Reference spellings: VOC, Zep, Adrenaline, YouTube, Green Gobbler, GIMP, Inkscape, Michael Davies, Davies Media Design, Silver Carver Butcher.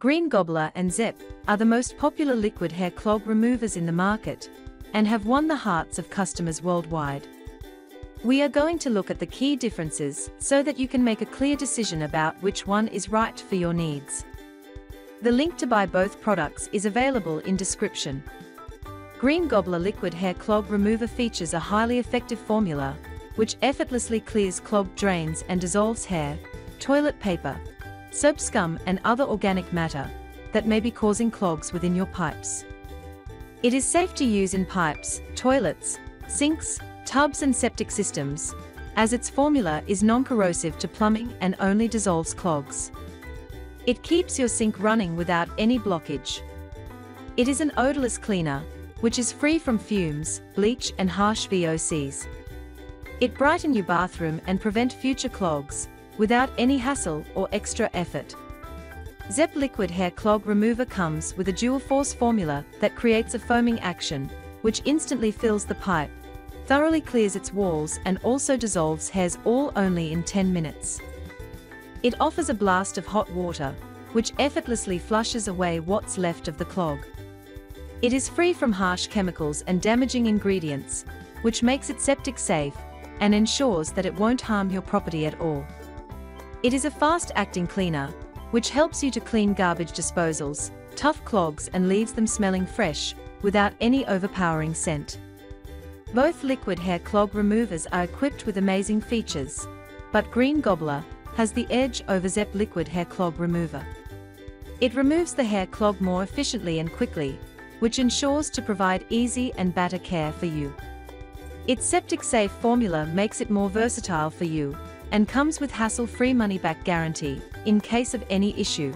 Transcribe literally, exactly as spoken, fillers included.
Green Gobbler and Zep are the most popular liquid hair clog removers in the market and have won the hearts of customers worldwide. We are going to look at the key differences so that you can make a clear decision about which one is right for your needs. The link to buy both products is available in description. Green Gobbler liquid hair clog remover features a highly effective formula which effortlessly clears clogged drains and dissolves hair, toilet paper, soap scum and other organic matter that may be causing clogs within your pipes. It is safe to use in pipes, toilets, sinks, tubs and septic systems, as its formula is non-corrosive to plumbing and only dissolves clogs. It keeps your sink running without any blockage. It is an odorless cleaner, which is free from fumes, bleach and harsh V O Cs. It brightens your bathroom and prevents future clogs, without any hassle or extra effort. Zep Liquid Hair Clog Remover comes with a dual force formula that creates a foaming action, which instantly fills the pipe, thoroughly clears its walls and also dissolves hairs all only in ten minutes. It offers a blast of hot water, which effortlessly flushes away what's left of the clog. It is free from harsh chemicals and damaging ingredients, which makes it septic safe and ensures that it won't harm your property at all. It is a fast-acting cleaner, which helps you to clean garbage disposals, tough clogs and leaves them smelling fresh, without any overpowering scent. Both liquid hair clog removers are equipped with amazing features, but Green Gobbler has the edge over Zep Liquid Hair Clog Remover. It removes the hair clog more efficiently and quickly, which ensures to provide easy and better care for you. Its septic-safe formula makes it more versatile for you, and comes with hassle-free money-back guarantee in case of any issue.